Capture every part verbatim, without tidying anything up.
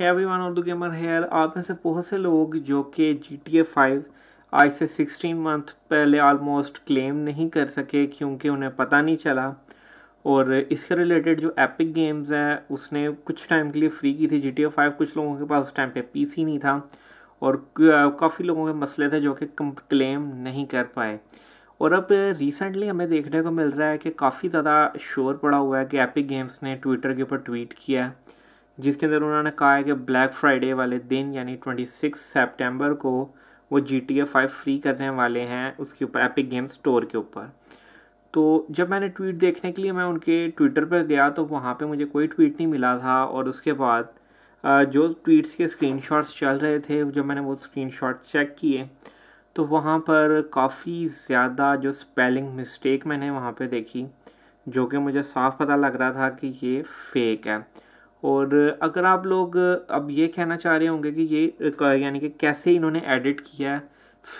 Everyone all the gamer here. आप में से बहुत से लोग जो कि जी टी ए फाइव आज से सिक्सटीन मंथ पहले ऑलमोस्ट क्लेम नहीं कर सके क्योंकि उन्हें पता नहीं चला, और इसके रिलेटेड जो एपिक गेम्स है उसने कुछ टाइम के लिए फ्री की थी जी टी ए फाइव। कुछ लोगों के पास उस टाइम पे पीसी नहीं था और काफ़ी लोगों के मसले थे जो कि क्लेम नहीं कर पाए। और अब रिसेंटली हमें देखने को मिल रहा है कि काफ़ी ज़्यादा शोर पड़ा हुआ है कि एपिक गेम्स ने ट्विटर के ऊपर ट्वीट किया है, जिसके अंदर उन्होंने कहा है कि ब्लैक फ्राइडे वाले दिन यानी ट्वेंटी सिक्स सेप्टेम्बर को वो G T A five free करने वाले हैं उसके ऊपर एपिक गेम्स स्टोर के ऊपर। तो जब मैंने ट्वीट देखने के लिए मैं उनके ट्विटर पर गया तो वहाँ पे मुझे कोई ट्वीट नहीं मिला था, और उसके बाद जो ट्वीट्स के स्क्रीनशॉट्स चल रहे थे जब मैंने वो स्क्रीनशॉट्स चेक किए तो वहाँ पर काफ़ी ज़्यादा जो स्पेलिंग मिस्टेक मैंने वहाँ पे देखी, जो कि मुझे साफ पता लग रहा था कि ये फेक है। और अगर आप लोग अब ये कहना चाह रहे होंगे कि ये यानी कि कैसे इन्होंने एडिट किया है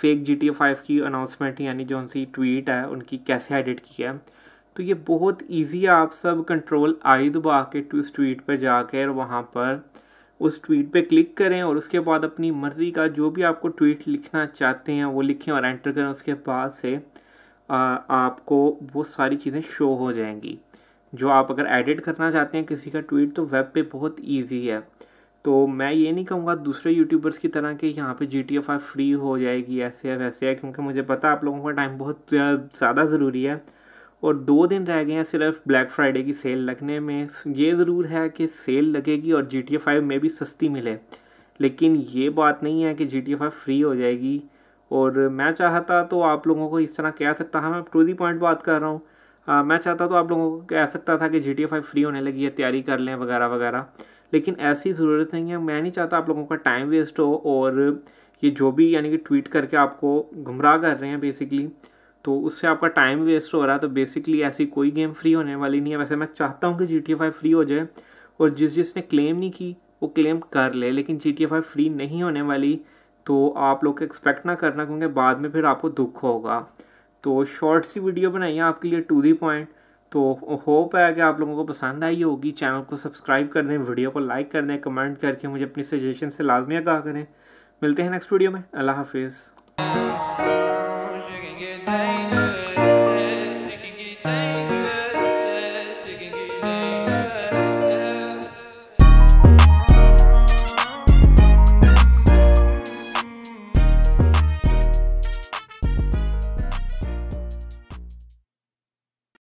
fake G T A five की अनाउंसमेंट यानी जो उनकी ट्वीट है उनकी कैसे एडिट किया है, तो ये बहुत इजी है। आप सब कंट्रोल आई दबा के उस ट्वीट पर जाकर वहाँ पर उस ट्वीट पे क्लिक करें और उसके बाद अपनी मर्ज़ी का जो भी आपको ट्वीट लिखना चाहते हैं वो लिखें और एंटर करें। उसके बाद से आ, आपको वो सारी चीज़ें शो हो जाएंगी जो आप अगर एडिट करना चाहते हैं किसी का ट्वीट, तो वेब पे बहुत इजी है। तो मैं ये नहीं कहूँगा दूसरे यूट्यूबर्स की तरह कि यहाँ पे G T A five free हो जाएगी ऐसे है वैसे है, क्योंकि मुझे पता आप लोगों का टाइम बहुत ज़्यादा ज़रूरी है और दो दिन रह गए हैं सिर्फ ब्लैक फ्राइडे की सेल लगने में। ये ज़रूर है कि सेल लगेगी और जी टी ए फाइव में भी सस्ती मिले, लेकिन ये बात नहीं है कि G T A five free हो जाएगी। और मैं चाहता तो आप लोगों को इस तरह कह सकता था, मैं टू दी पॉइंट बात कर रहा हूँ, आ, मैं चाहता तो आप लोगों को कह सकता था कि G T A five free होने लगी है तैयारी कर लें वगैरह वगैरह, लेकिन ऐसी ज़रूरत नहीं है। मैं नहीं चाहता आप लोगों का टाइम वेस्ट हो और ये जो भी यानी कि ट्वीट करके आपको गुमराह कर रहे हैं बेसिकली, तो उससे आपका टाइम वेस्ट हो रहा है। तो बेसिकली ऐसी कोई गेम फ्री होने वाली नहीं है। वैसे मैं चाहता हूँ कि G T A five free हो जाए और जिस जिसने क्लेम नहीं की वो क्लेम कर ले, लेकिन G T A five free नहीं होने वाली तो आप लोग एक्सपेक्ट ना करना, क्योंकि बाद में फिर आपको दुख होगा। तो शॉर्ट सी वीडियो बनाई है आपके लिए टू दी पॉइंट, तो होप है कि आप लोगों को पसंद आई होगी। चैनल को सब्सक्राइब कर दें, वीडियो को लाइक कर दें, कमेंट करके मुझे अपनी सजेशन से लाजमी अदा करें। मिलते हैं नेक्स्ट वीडियो में। अल्लाह हाफिज़।